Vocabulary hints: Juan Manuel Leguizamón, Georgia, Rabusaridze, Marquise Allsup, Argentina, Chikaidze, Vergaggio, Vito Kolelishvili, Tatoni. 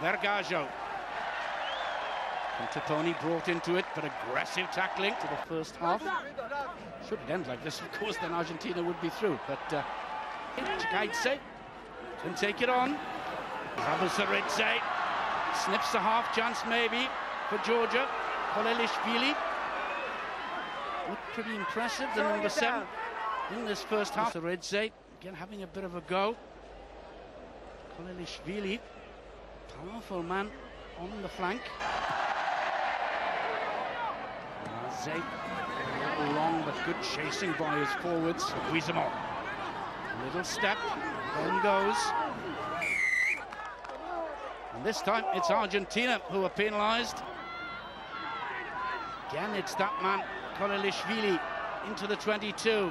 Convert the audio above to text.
Vergaggio. And Tatoni brought into it, but aggressive tackling to the first half. Should it end like this, of course, then Argentina would be through. But Chikaidze can take it on. Rabusaridze snips a half chance maybe for Georgia. Kolelishvili looked pretty impressive, the number 7 in this first half. Rabusaridze again having a bit of a go. Kolelishvili, powerful man on the flank. A little long, but good chasing by his forwards. Leguizamón, little step, on goes. And this time it's Argentina who are penalised. Again, it's that man, Kolelishvili, into the 22.